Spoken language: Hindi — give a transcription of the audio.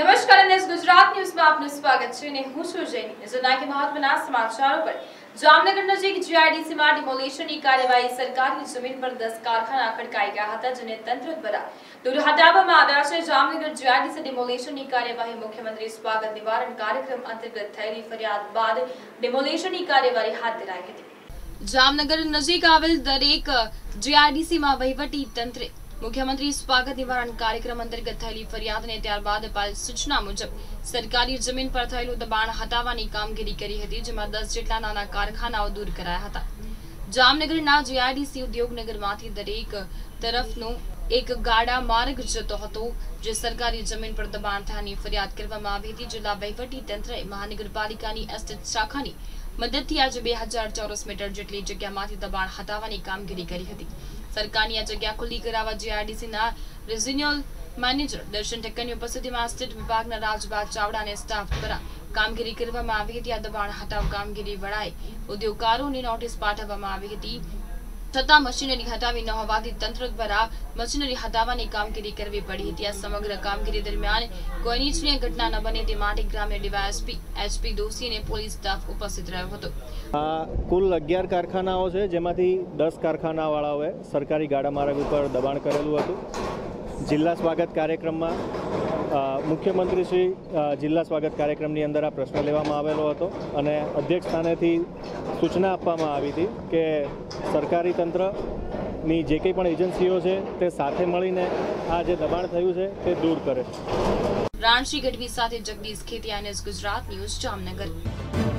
नमस्कार ने गुजरात न्यूज में आपनु स्वागत छे ने हूं छु जयनी। जोना के महत्वना समाचारो पर जामनगर नजीक जीआईडीसी में डिमोलिशन की कार्यवाही सरकारी जमीन पर 10 कारखाना खड़काई गया था जिन्हें तंत्र द्वारा दूर हटावવામાં આવ્યા છે। जामनगर जीआईडीसी डिमोलिशन की कार्यवाही मुख्यमंत्री स्वागत निवारण कार्यक्रम अंतर्गत थयेली फरियाद बाद डिमोलिशन की कार्यवाही हाथ धराई हती। जामनगर नजीक आवेल दरेक जीआईडीसी में वहीवटी तंत्र मुख्यमंत्री स्वागत निवारण कार्यक्रम अंतर्गत थयेली फरियाद ने त्यारबाद अपाल सूचना मुजब सरकारी जमीन पर थयेलुं दबाण हटाववानी कामगीरी करी हती, जेमां 10 जेटला नाना कारखानाओ दूर कराया हता। जामनगरना जीआईडीसी उद्योगनगरमांथी दरेक तरफनो एक गाड़ा मार्ग जतो हतो जे सरकारी जमीन पर दबाण थानी फरियाद करवामां आवी हती। जिला वहीवटी तंत्रए महानगरपालिकानी एस्टेट शाखानी मददथी आज 2000 चौरस मीटर जेटली जग्यामांथी दबाण हटाववानी कामगीरी करी हती। सरकारनी आ जग्या खुली करावा जीआईडीसीना रिजनल मैनेजर दर्शन ठक्करनी उपस्थितिमां एस्टेट विभागना राजबा चावड़ा ने स्टाफ द्वारा कामगीरी करवामां आवी हती। आ दबाण हटाव कामगीरी वड़ाए उद्योगकारोने नोटिस पाठववामां आवी हती, तथा मशीनरी हटावी न होवाथी तंत्र द्वारा मशीनरी हटावવાની કામગીરી કરવી પડી હતી। આ સમગ્ર કામગીરી દરમિયાન કોઈ નીચની ઘટના ન બને તે માટે ગ્રામ્ય ડીવાયએસપી એચપી દોશી અને પોલીસ સ્ટાફ ઉપસ્થિત રહ્યો હતો। કુલ 11 કારખાનાઓ છે, જેમાંથી 10 કારખાનાવાળાઓએ સરકારી ગાડા માર્ગ ઉપર દબાણ કરેલું હતું। જિલ્લા સ્વાગત કાર્યક્રમમાં મુખ્યમંત્રી શ્રી જિલ્લા સ્વાગત કાર્યક્રમની અંદર આ પ્રશ્ન લેવામાં આવેલો હતો અને અધ્યક્ષ સ્થાનેથી सूचना આપવામાં આવી હતી કે सरकारी तंत्रनी जे કંઈ પણ એજન્સીઓ છે તે સાથે મળીને આ જે દબાણ થયું છે તે दूर કરે। રાણશી ગઢવી સાથે જગદીશ ખેતિયાને ગુજરાત ન્યૂઝ જામનગર।